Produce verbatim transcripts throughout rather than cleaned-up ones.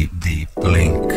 deep, deep blink.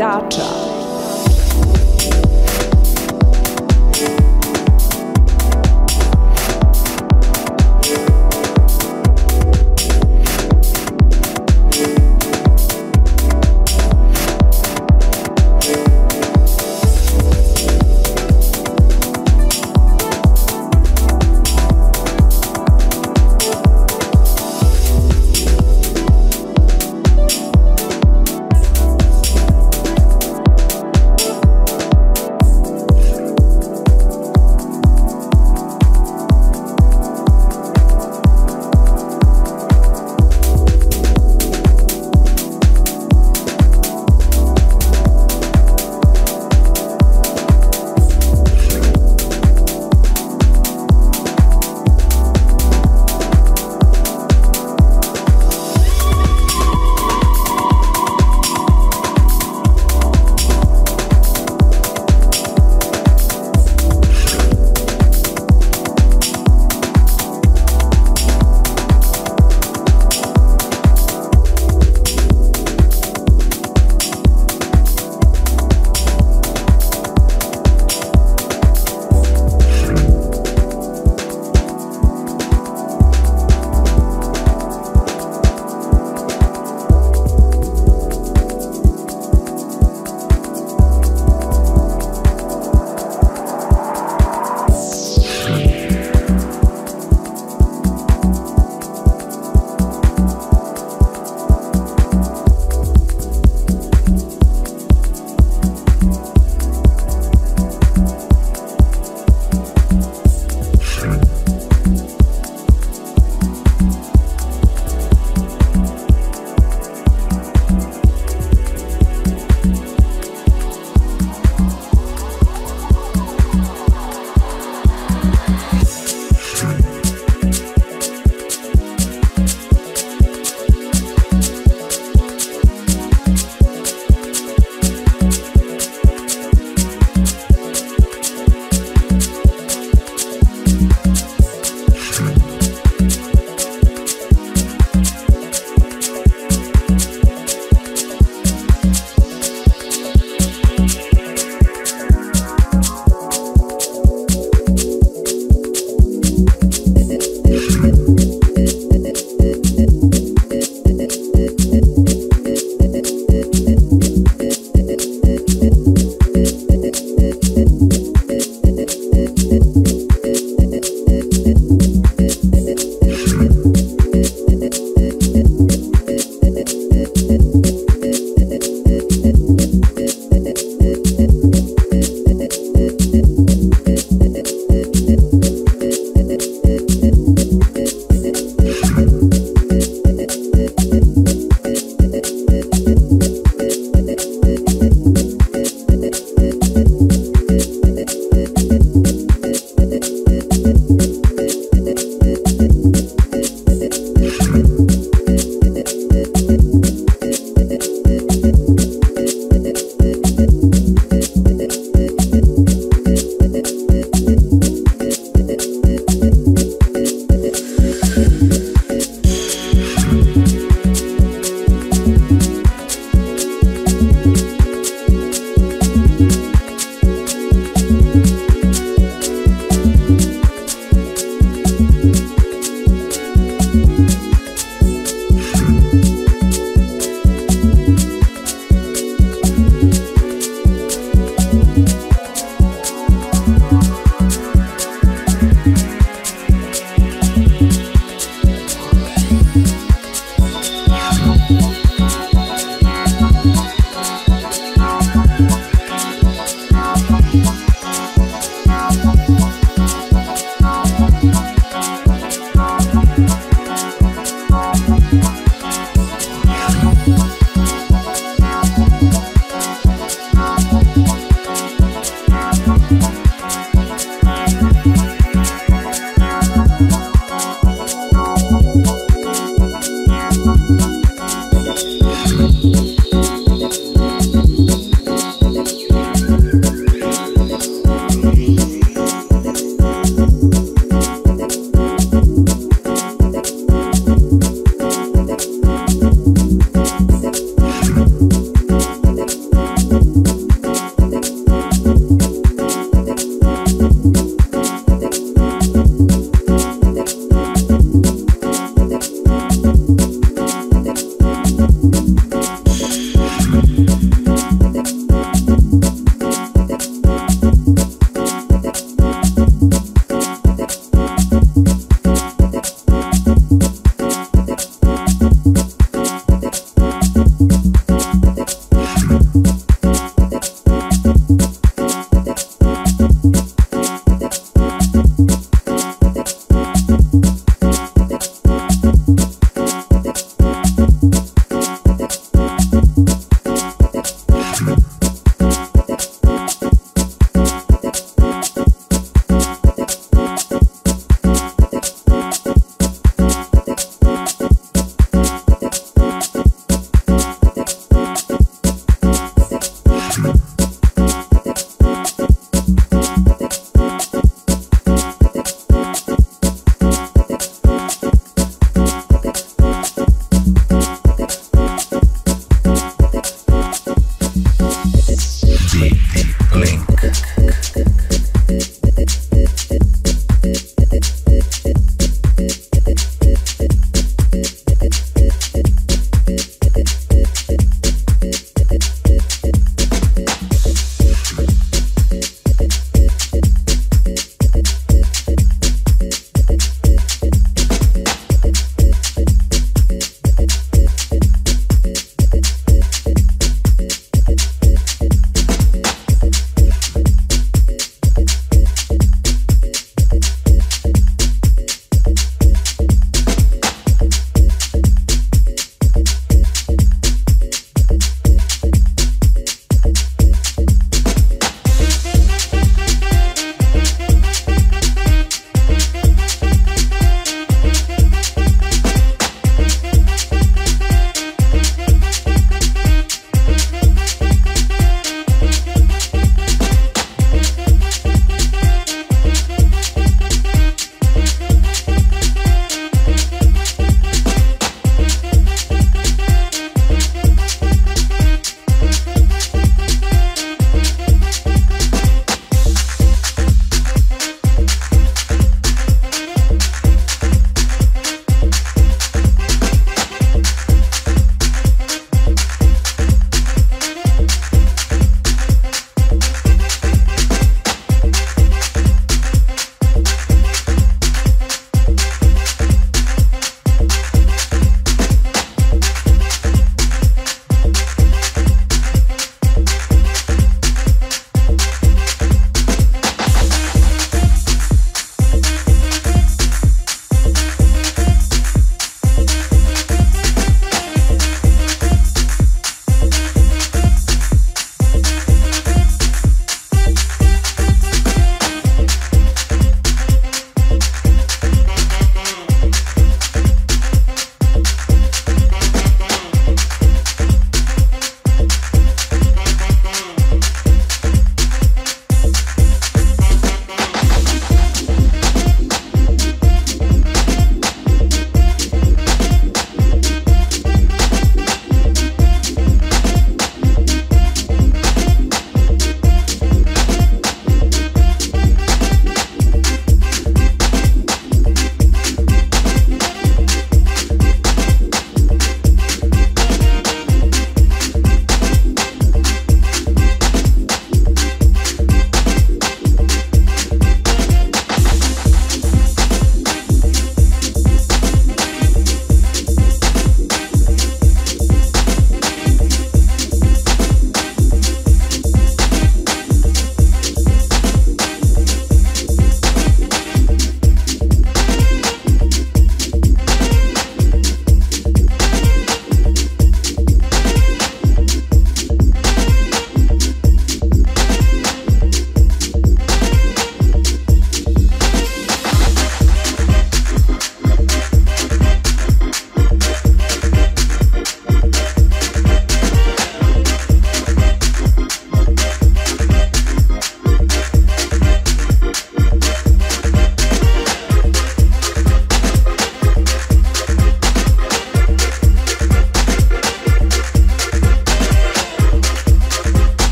Dacha.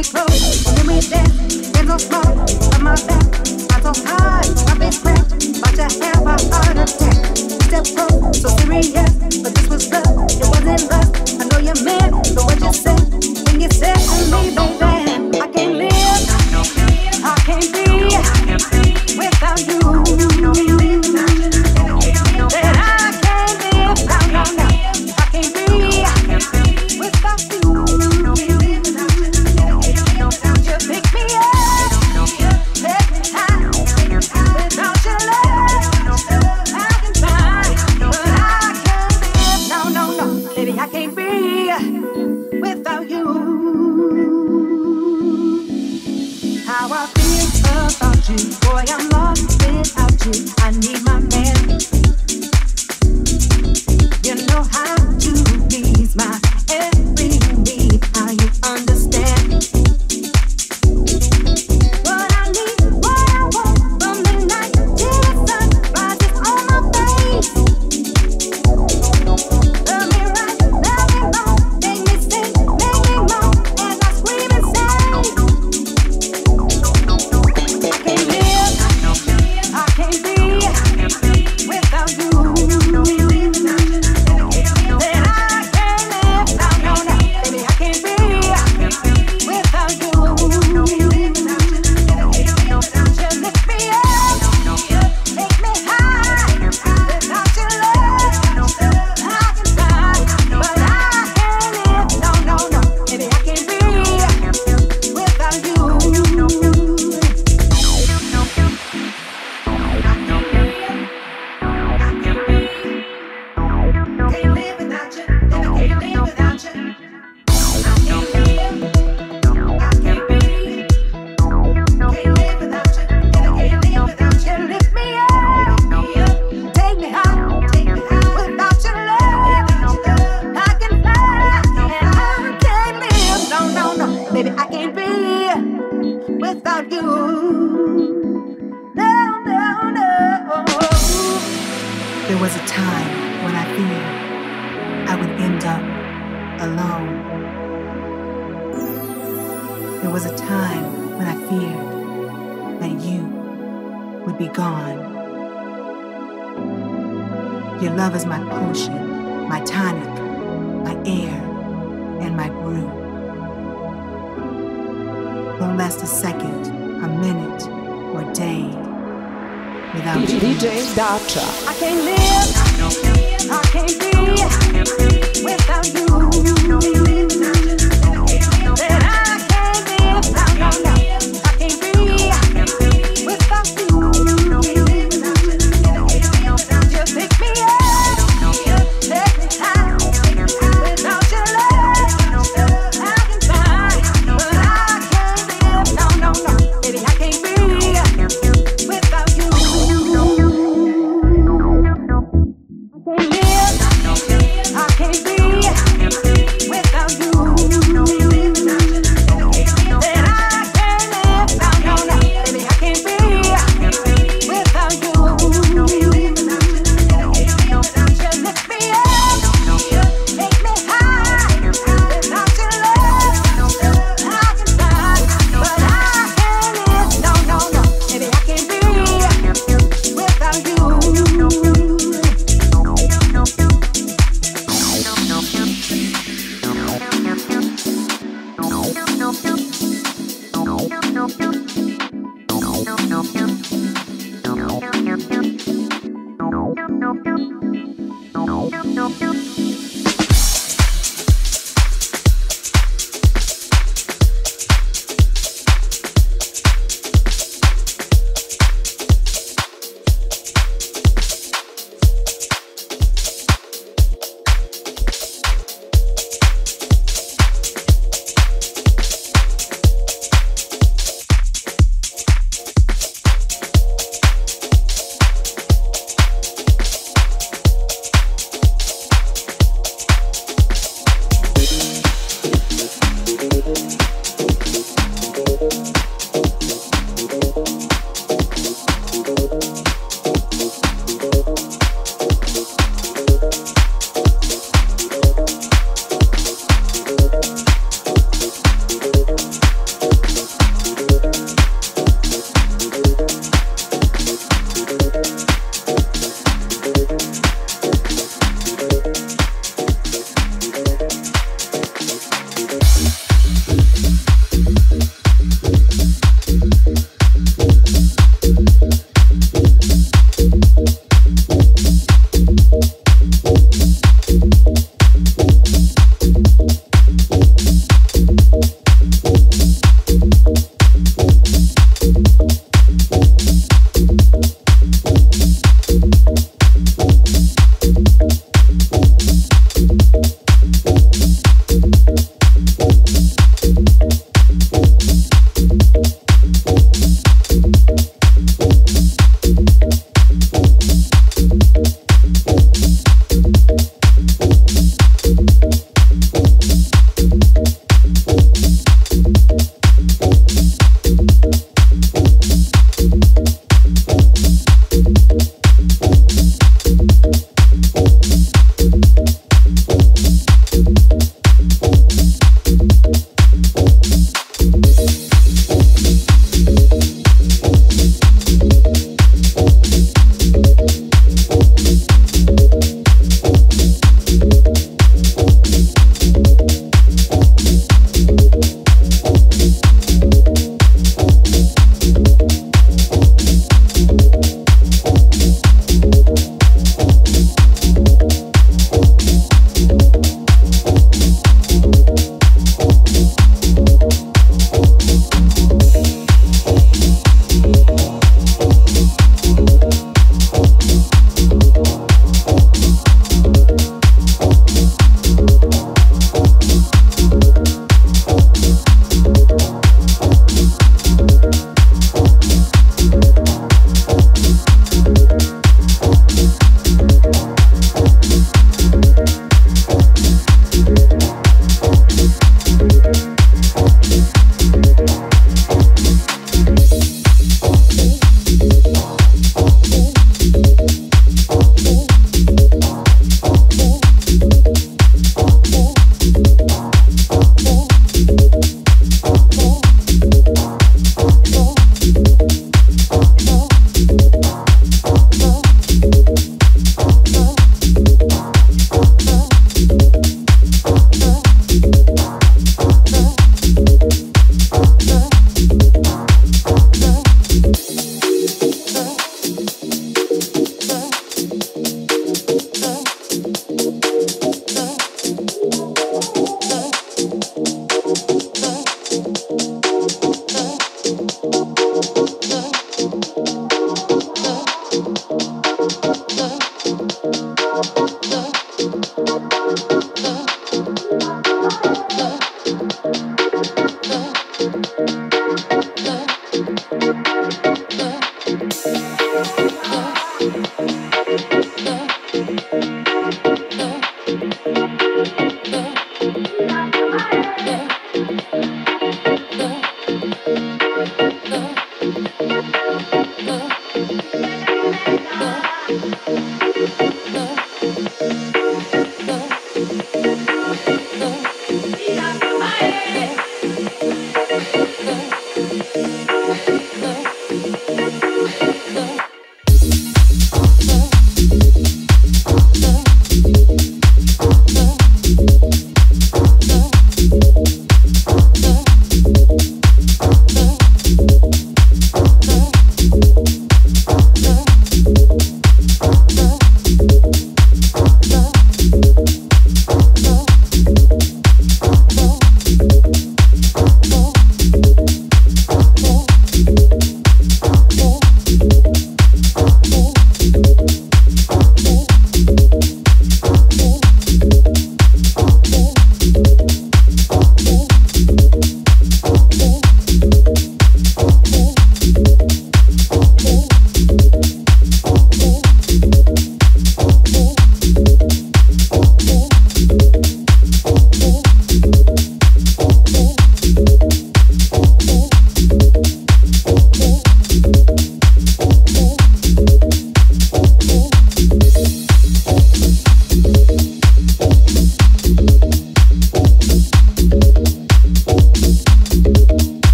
it close, give me death, in the flow of my back. I'm so high, I've been cracked, about to have a heart attack. Step close, so serious, but this was love, it wasn't lust. I know you're mad, so what you said, when you said to me, baby, I can't live, I can't be without you. That I can't live, no, no, no, I can't be without you. Boy, I'm lost without you. I need my man. You know how to please my every need. How you understand what I need, what I want from the night till the sun rises on my face. Love me right, love me wrong, make me sing, make me moan, as I scream and say. I can't live, I can't be without you. Thank you.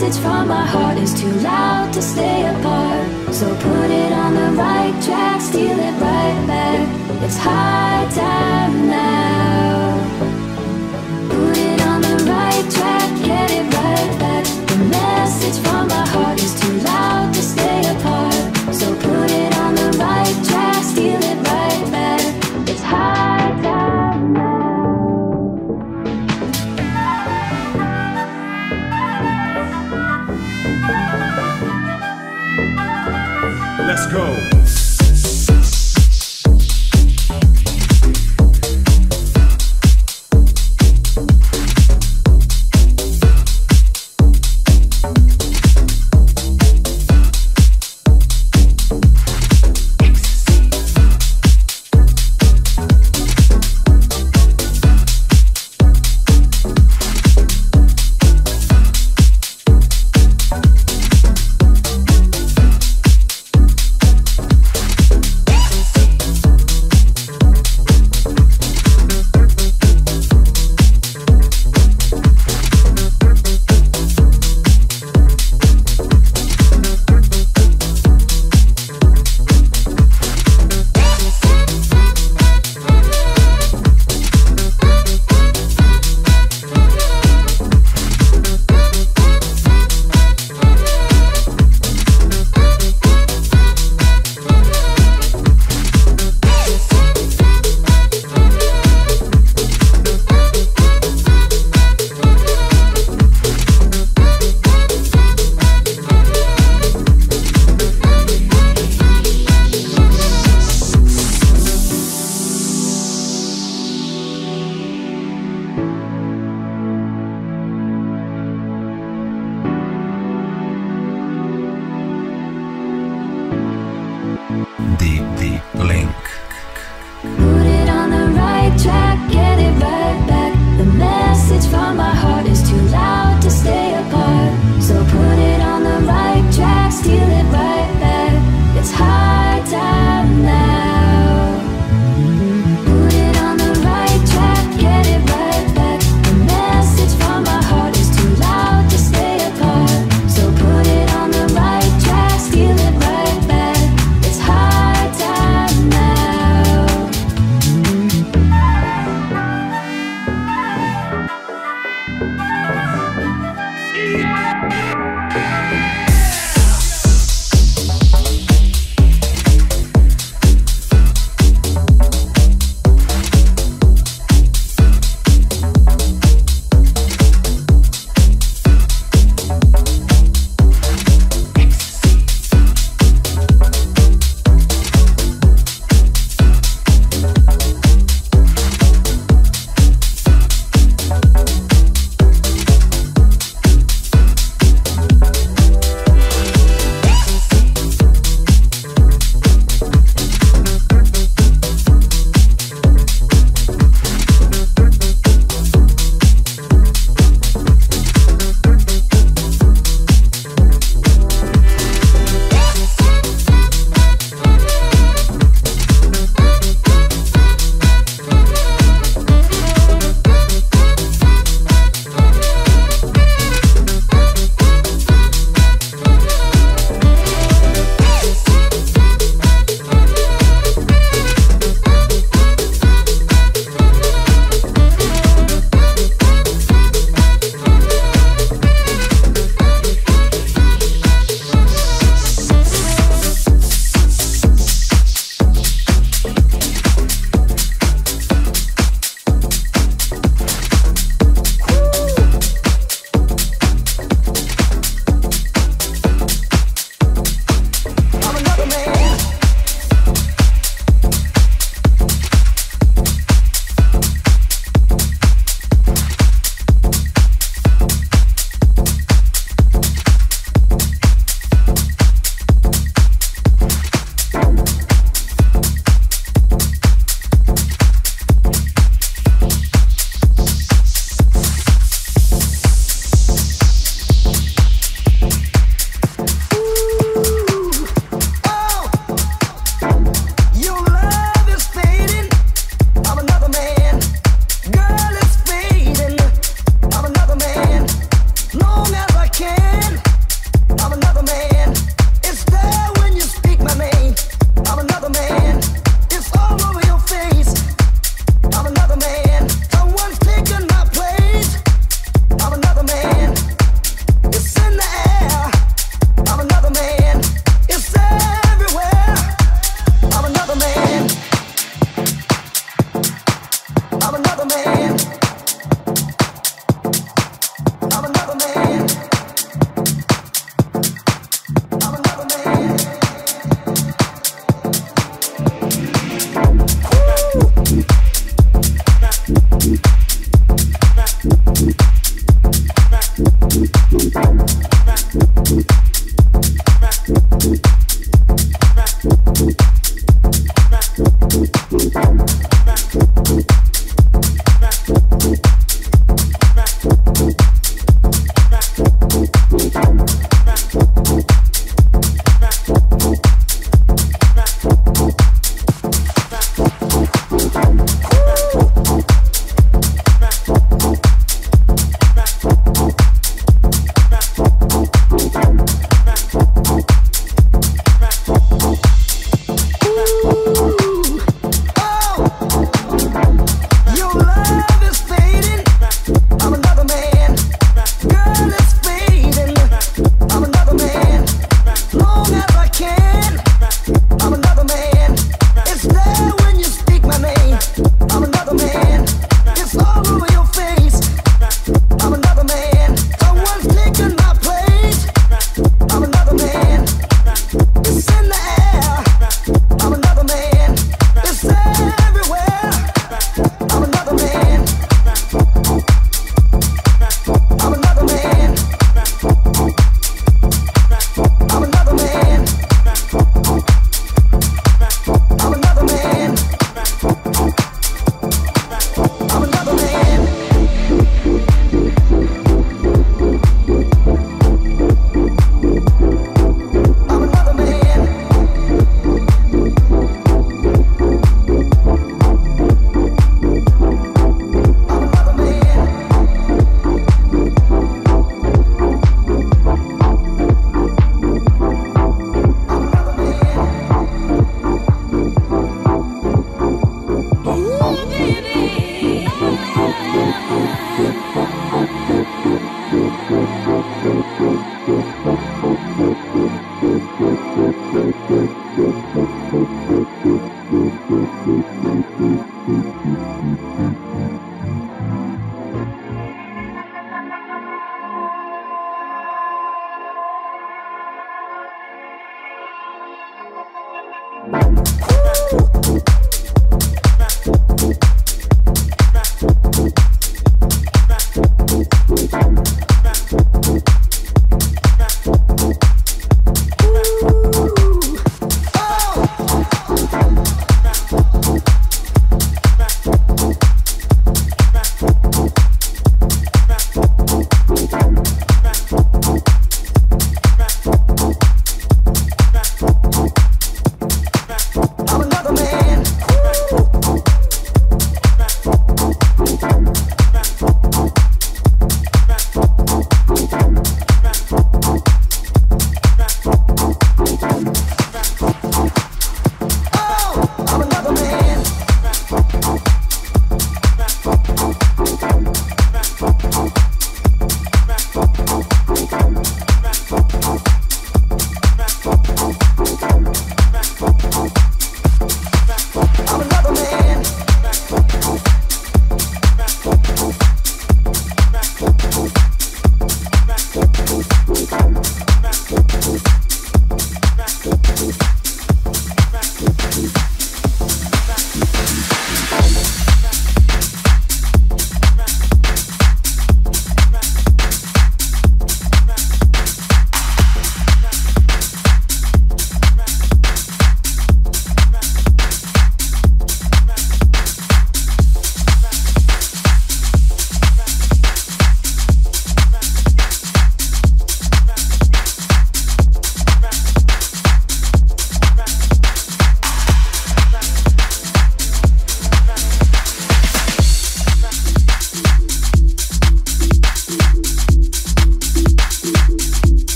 message from my heart is too loud to stay apart. So put it on the right track, steal it right back. It's high time now. Put it on the right track, get it right back. The message from my heart is too loud to stay apart. So put it on the right track, steal it right back. It's high time now. Let's go.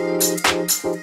We'll be right back.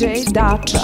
D J Dacha.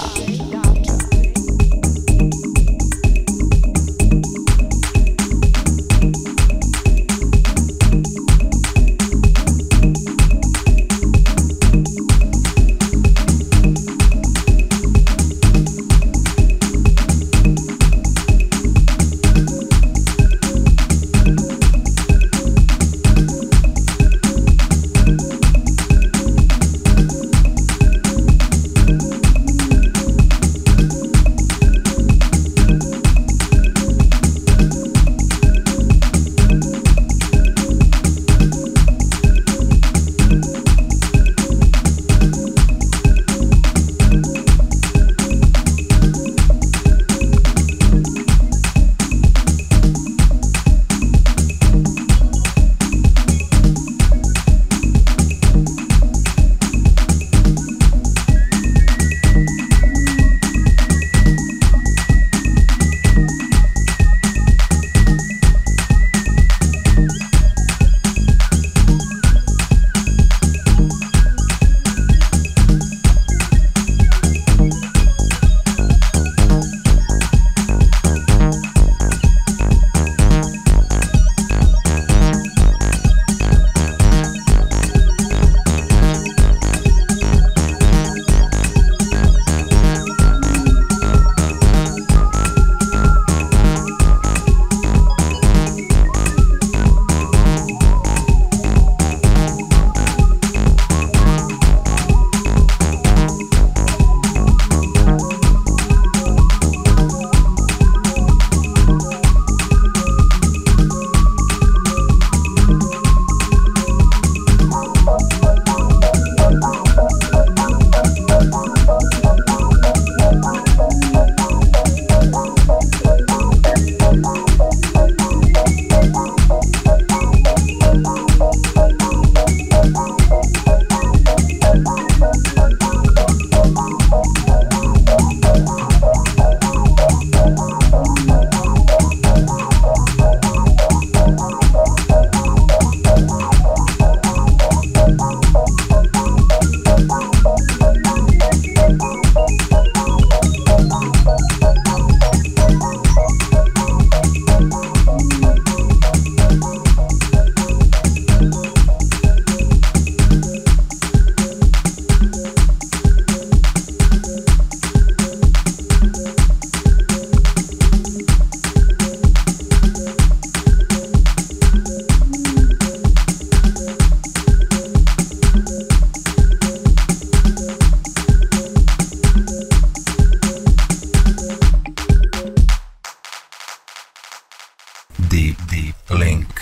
Deep, deep link.